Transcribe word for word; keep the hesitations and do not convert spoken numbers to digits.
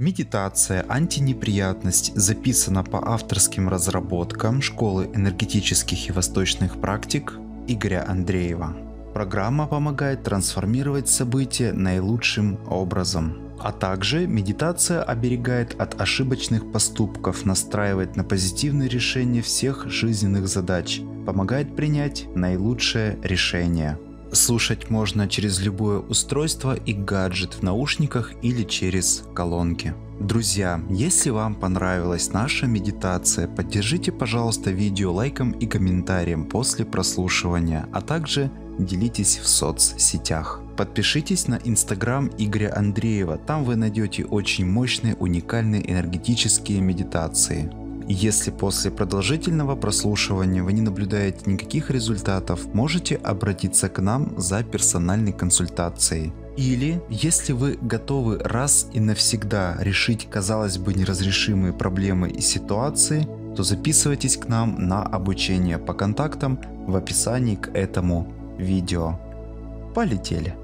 Медитация «Антинеприятность» записана по авторским разработкам Школы энергетических и восточных практик Игоря Андреева. Программа помогает трансформировать события наилучшим образом. А также медитация оберегает от ошибочных поступков, настраивает на позитивные решения всех жизненных задач, помогает принять наилучшее решение. Слушать можно через любое устройство и гаджет в наушниках или через колонки. Друзья, если вам понравилась наша медитация, поддержите, пожалуйста, видео лайком и комментарием после прослушивания, а также делитесь в соцсетях. Подпишитесь на Instagram Игоря Андреева, там вы найдете очень мощные, уникальные энергетические медитации. Если после продолжительного прослушивания вы не наблюдаете никаких результатов, можете обратиться к нам за персональной консультацией. Или, если вы готовы раз и навсегда решить, казалось бы, неразрешимые проблемы и ситуации, то записывайтесь к нам на обучение по контактам в описании к этому видео. Полетели!